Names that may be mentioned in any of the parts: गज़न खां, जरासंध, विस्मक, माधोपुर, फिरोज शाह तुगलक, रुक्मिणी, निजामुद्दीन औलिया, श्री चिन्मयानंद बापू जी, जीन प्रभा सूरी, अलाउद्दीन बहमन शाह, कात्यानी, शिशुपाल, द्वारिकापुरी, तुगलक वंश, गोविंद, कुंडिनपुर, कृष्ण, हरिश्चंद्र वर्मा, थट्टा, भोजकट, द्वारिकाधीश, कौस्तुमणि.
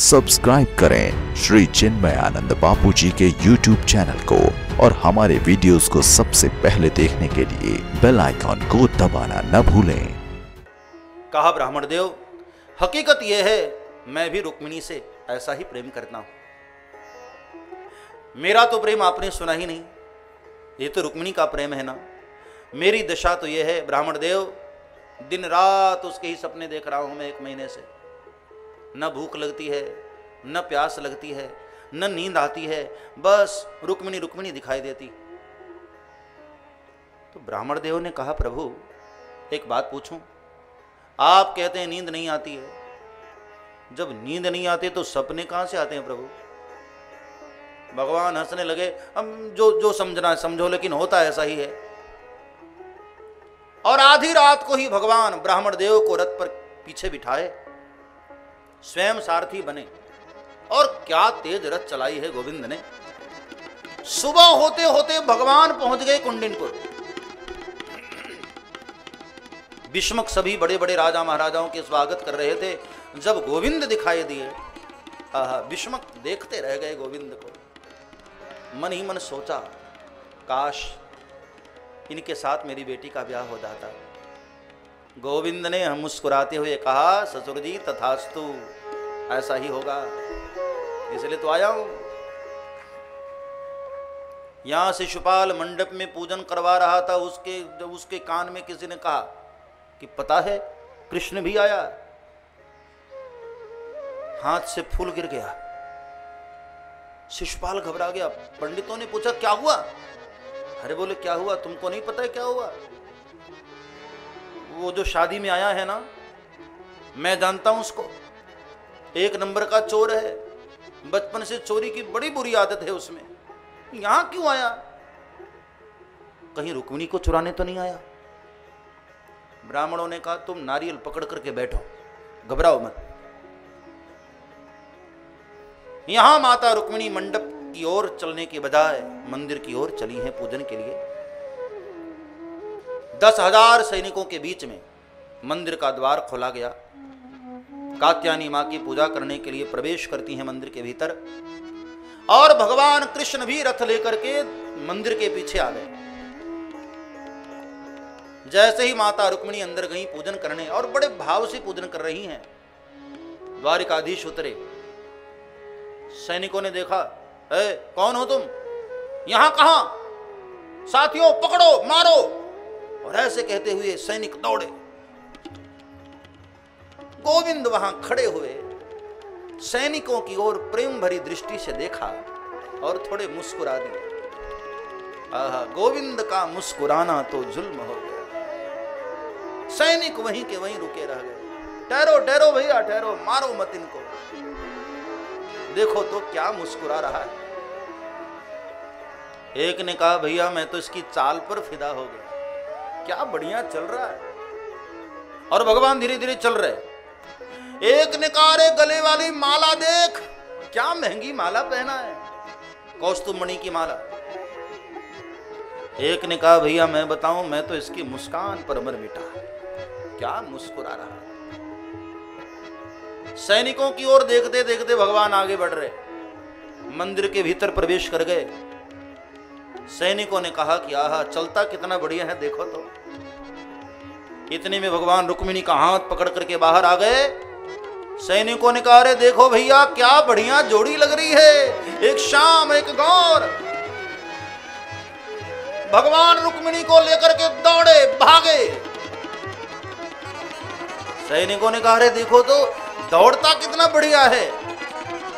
Subscribe करें श्री चिन्मयानंद बापू जी के YouTube channel को और हमारे वीडियोस को सबसे पहले देखने के लिए बेल आइकॉन को दबाना न भूलें। कहा ब्राह्मण देव, हकीकत यह है मैं भी रुक्मिणी से ऐसा ही प्रेम करता हूं। मेरा तो प्रेम आपने सुना ही नहीं, ये तो रुक्मिणी का प्रेम है ना। मेरी दशा तो यह है ब्राह्मण देव, दिन रात उसके ही सपने देख रहा हूं मैं एक महीने से। न भूख लगती है, न प्यास लगती है, न नींद आती है, बस रुक्मिणी रुक्मिणी दिखाई देती। तो ब्राह्मण देव ने कहा, प्रभु एक बात पूछूं, आप कहते हैं नींद नहीं आती है, जब नींद नहीं आती तो सपने कहां से आते हैं प्रभु? भगवान हंसने लगे, हम जो समझना है समझो, लेकिन होता ऐसा ही है। और आधी रात को ही भगवान ब्राह्मण देव को रथ पर पीछे बिठाए, स्वयं सारथी बने, और क्या तेज रथ चलाई है गोविंद ने। सुबह होते होते भगवान पहुंच गए कुंडिनपुर। विस्मक सभी बड़े बड़े राजा महाराजाओं के स्वागत कर रहे थे, जब गोविंद दिखाई दिए, आहा, विस्मक देखते रह गए गोविंद को। मन ही मन सोचा, काश इनके साथ मेरी बेटी का ब्याह हो जाता। गोविंद ने मुस्कुराते हुए कहा, ससुर जी तथास्तु, ऐसा ही होगा, इसलिए तो आया हूं। यहां शिशुपाल मंडप में पूजन करवा रहा था, उसके कान में किसी ने कहा कि पता है कृष्ण भी आया। हाथ से फूल गिर गया, शिशुपाल घबरा गया। पंडितों ने पूछा क्या हुआ? अरे बोले क्या हुआ, तुमको नहीं पता है क्या हुआ? वो जो शादी में आया है ना, मैं जानता हूं उसको, एक नंबर का चोर है, बचपन से चोरी की बड़ी बुरी आदत है उसमें। यहां क्यों आया? कहीं रुक्मिणी को चुराने तो नहीं आया? ब्राह्मणों ने कहा, तुम नारियल पकड़ करके बैठो, घबराओ मत। यहां माता रुक्मिणी मंडप की ओर चलने के बजाय मंदिर की ओर चली है पूजन के लिए। 10,000 सैनिकों के बीच में मंदिर का द्वार खोला गया। कात्यानी मां की पूजा करने के लिए प्रवेश करती हैं मंदिर के भीतर, और भगवान कृष्ण भी रथ लेकर के मंदिर के पीछे आ गए। जैसे ही माता रुक्मिणी अंदर गई पूजन करने, और बड़े भाव से पूजन कर रही हैं, द्वारिकाधीश उतरे। सैनिकों ने देखा, कौन हो तुम, यहां कहां? साथियों पकड़ो, मारो। और ऐसे कहते हुए सैनिक दौड़े। गोविंद वहां खड़े हुए, सैनिकों की ओर प्रेम भरी दृष्टि से देखा और थोड़े मुस्कुरा दिए। आहा, गोविंद का मुस्कुराना तो जुल्म हो गया। सैनिक वहीं के वहीं रुके रह गए। ठहरो ठहरो भैया ठहरो, मारो मत इनको। देखो तो क्या मुस्कुरा रहा है। एक ने कहा, भैया मैं तो इसकी चाल पर फिदा हो गया, क्या बढ़िया चल रहा है। और भगवान धीरे धीरे चल रहे। एक ने कहा, अरे गले वाली माला देख, क्या महंगी माला पहना है, कौस्तुमणि की माला। एक ने कहा, भैया मैं बताऊं, मैं तो इसकी मुस्कान पर मर मिटा, क्या मुस्कुरा रहा है। सैनिकों की ओर देखते देखते भगवान आगे बढ़ रहे, मंदिर के भीतर प्रवेश कर गए। सैनिकों ने कहा कि आहा, चलता कितना बढ़िया है, देखो तो। इतने में भगवान रुक्मिणी का हाथ पकड़ करके बाहर आ गए। सैनिकों ने कहा, अरे देखो भैया क्या बढ़िया जोड़ी लग रही है, एक श्याम एक गौर। भगवान रुक्मिणी को लेकर के दौड़े, भागे। सैनिकों ने कहा, अरे देखो तो दौड़ता कितना बढ़िया है,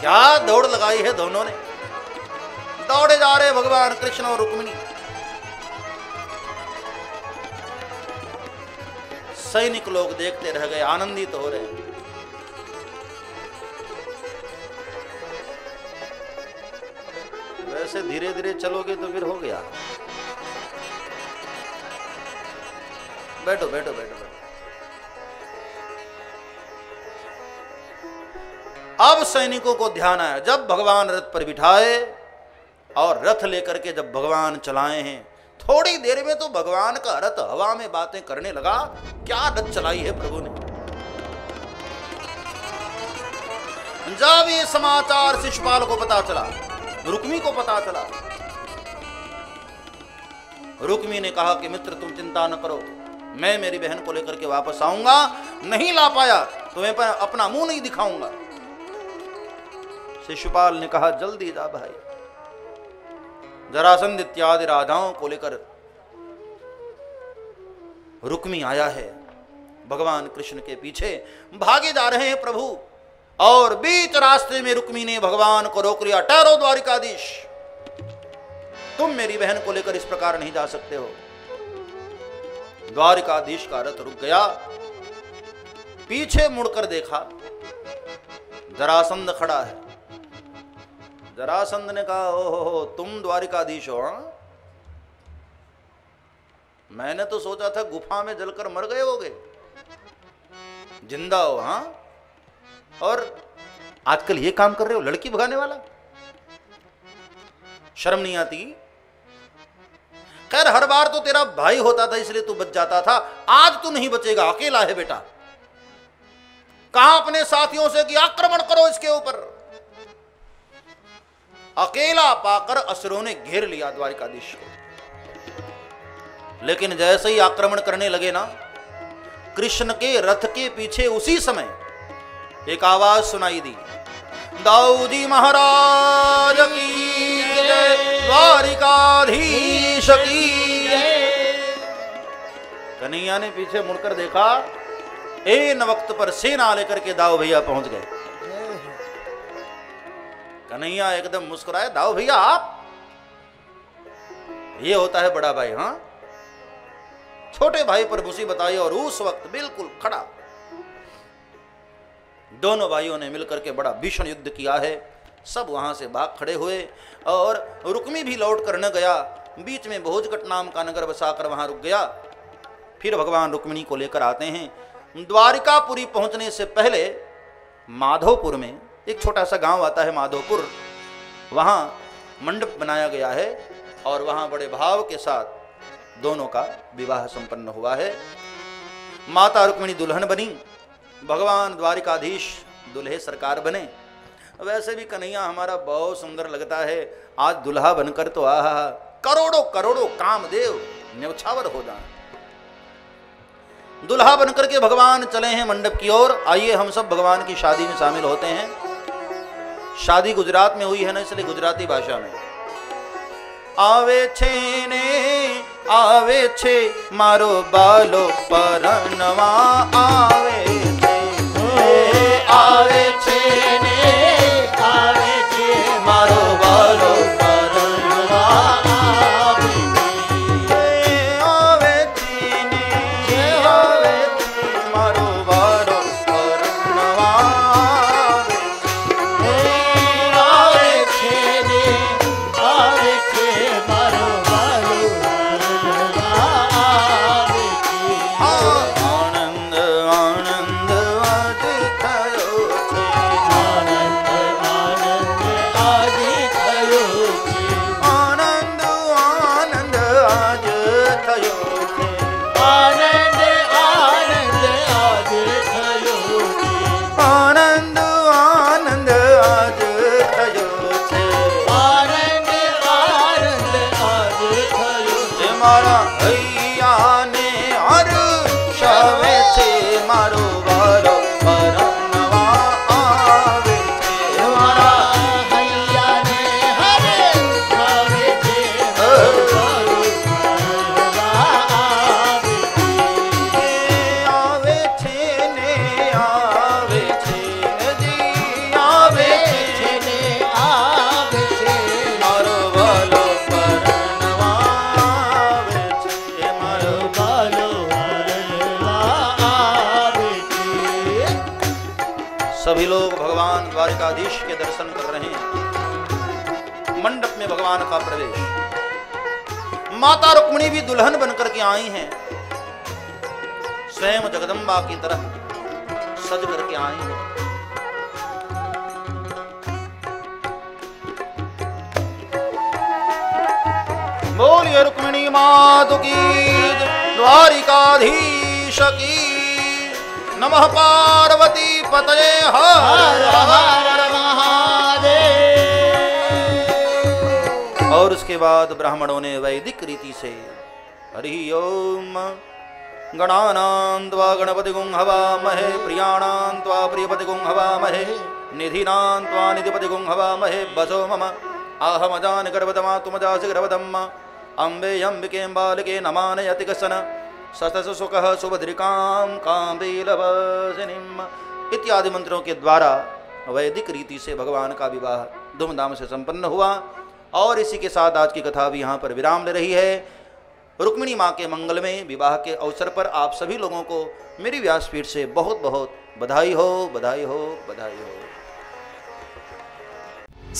क्या दौड़ लगाई है दोनों ने। दौड़े जा रहे भगवान कृष्ण और रुक्मिणी। सैनिक लोग देखते रह गए, आनंदित हो रहे हैं। वैसे धीरे धीरे चलोगे तो फिर हो गया। बैठो बैठो बैठो बैठो। अब सैनिकों को ध्यान आया, जब भगवान रथ पर बिठाए और रथ लेकर के जब भगवान चलाए हैं, थोड़ी देर में तो भगवान का रथ हवा में बातें करने लगा, क्या रथ चलाई है प्रभु ने। जब ये समाचार शिशुपाल को पता चला, रुक्मी को पता चला, रुक्मी ने कहा कि मित्र तुम चिंता न करो, मैं मेरी बहन को लेकर के वापस आऊंगा, नहीं ला पाया तो मैं अपना मुंह नहीं दिखाऊंगा। शिशुपाल ने कहा जल्दी जा भाई, जरासंध इत्यादि राजाओं को लेकर रुक्मी आया है, भगवान कृष्ण के पीछे भागे जा रहे हैं प्रभु। और बीच रास्ते में रुक्मी ने भगवान को रोक लिया, ठहरो द्वारिकाधीश, तुम मेरी बहन को लेकर इस प्रकार नहीं जा सकते हो। द्वारिकाधीश का रथ रुक गया, पीछे मुड़कर देखा, जरासंध खड़ा है। जरासंध ने कहा ओ हो तुम द्वारिकाधीश हो? मैंने तो सोचा था गुफा में जलकर मर गए होगे, जिंदा हो। हाँ, और आजकल ये काम कर रहे हो, लड़की भगाने वाला, शर्म नहीं आती? खैर हर बार तो तेरा भाई होता था इसलिए तू बच जाता था, आज तू नहीं बचेगा, अकेला है बेटा। कहा अपने साथियों से कि आक्रमण करो इसके ऊपर। अकेला पाकर असुरों ने घेर लिया द्वारिकाधीश को, लेकिन जैसे ही आक्रमण करने लगे ना, कृष्ण के रथ के पीछे उसी समय एक आवाज सुनाई दी, दाऊदी महाराज की जय, द्वारिकाधीश की जय। कन्हैया ने पीछे मुड़कर देखा, एन वक्त पर सेना लेकर के दाऊ भैया पहुंच गए। कन्हैया एकदम मुस्कुराए, दाऊ भैया आप? ये होता है बड़ा भाई, हाँ, छोटे भाई पर मुसीबत आई और उस वक्त बिल्कुल खड़ा। दोनों भाइयों ने मिलकर के बड़ा भीषण युद्ध किया है, सब वहां से भाग खड़े हुए और रुक्मी भी लौट कर न गया, बीच में भोजकट नाम का नगर बसाकर वहां रुक गया। फिर भगवान रुक्मिणी को लेकर आते हैं। द्वारिकापुरी पहुंचने से पहले माधोपुर में एक छोटा सा गांव आता है माधोपुर, वहां मंडप बनाया गया है और वहां बड़े भाव के साथ दोनों का विवाह संपन्न हुआ है। माता रुक्मिणी दुल्हन बनी, भगवान द्वारिकाधीश दुल्हे सरकार बने। वैसे भी कन्हैया हमारा बहुत सुंदर लगता है, आज दुल्हा बनकर तो आहा, करोड़ों करोड़ों कामदेव न्यौछावर हो जाए। दुल्हा बनकर के भगवान चले हैं मंडप की ओर। आइए हम सब भगवान की शादी में शामिल होते हैं। शादी गुजरात में हुई है ना, इसलिए गुजराती भाषा में आवे छे ने आवे छे मारो बालो परनवा, आवे आवे छे ने आवे छे मारो बालो परनवा, आवे छे ने आवे छे मारो बालो परनवा, आवे छे ने आवे छे मारो बालो परनवा, आवे छे। द्वारिकाधीश के दर्शन कर रहे हैं, मंडप में भगवान का प्रवेश। माता रुक्मिणी भी दुल्हन बनकर के आई हैं, स्वयं जगदम्बा की तरह सज करके आई हैं। बोलिए रुक्मिणी मातु की, द्वारिकाधीश की। नमः पार्वती पतये हर हर। के बाद ब्राह्मणों ने वैदिक रीति से हरि ओम गणानां त्वा गणपतिगुं हवामहे प्रियाणां त्वा प्रियपतिगुं हवामहे निधीनां त्वा निधिपतिगुं हवामहे वसो मम आहमजान गर्वतमातुमजासि गर्वतम् अम्बे अम्बिकें बालिके नमानयति कसन सतसुखः सुभद्रिकां काम्बीलवासिनीम् इत्यादि मंत्रों के द्वारा वैदिक रीति से भगवान का विवाह धूमधाम से संपन्न हुआ। और इसी के साथ आज की कथा भी यहाँ पर विराम ले रही है। रुक्मिणी माँ के मंगल में विवाह के अवसर पर आप सभी लोगों को मेरी व्यासपीठ से बहुत बहुत बधाई हो, बधाई हो, बधाई हो।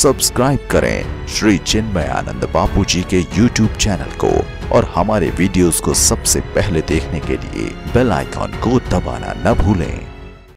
सब्सक्राइब करें श्री चिन्मयानंद बापू जी के YouTube चैनल को और हमारे वीडियोस को सबसे पहले देखने के लिए बेल आइकॉन को दबाना न भूलें।